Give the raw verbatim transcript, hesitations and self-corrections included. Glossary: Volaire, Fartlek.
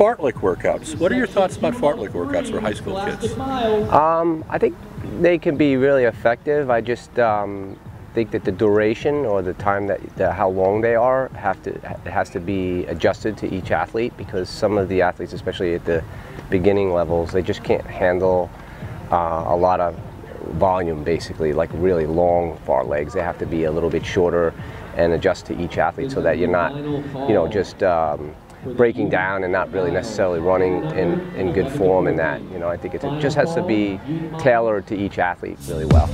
fartlek workouts. What are your thoughts about fartlek workouts for high school kids? Um, I think they can be really effective. I just um, think that the duration or the time that, that how long they are have to has to be adjusted to each athlete, because some of the athletes, especially at the beginning levels, they just can't handle uh, a lot of volume, basically, like really long fartleks. They have to be a little bit shorter and adjust to each athlete so that you're not, you know, just um, breaking down and not really necessarily running in, in good form and that. You know, I think it just has to be tailored to each athlete really well.